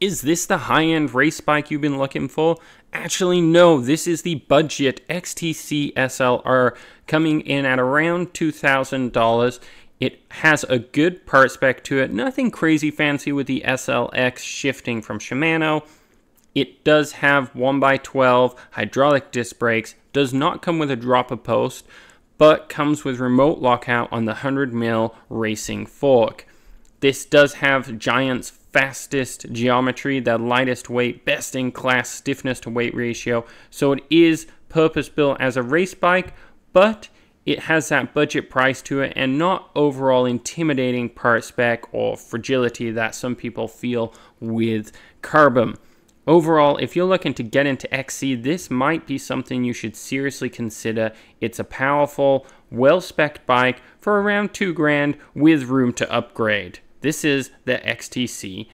Is this the high-end race bike you've been looking for? Actually, no, this is the budget XTC SLR coming in at around $2,000. It has a good part spec to it, nothing crazy fancy with the SLX shifting from Shimano. It does have 1x12 hydraulic disc brakes, does not come with a dropper post, but comes with remote lockout on the 100mm racing fork. This does have Giant's fastest geometry, their lightest weight, best in class stiffness to weight ratio. So it is purpose built as a race bike, but it has that budget price to it and not overall intimidating part spec or fragility that some people feel with carbon. Overall, if you're looking to get into XC, this might be something you should seriously consider. It's a powerful, well-spec'd bike for around $2,000 with room to upgrade. This is the XTC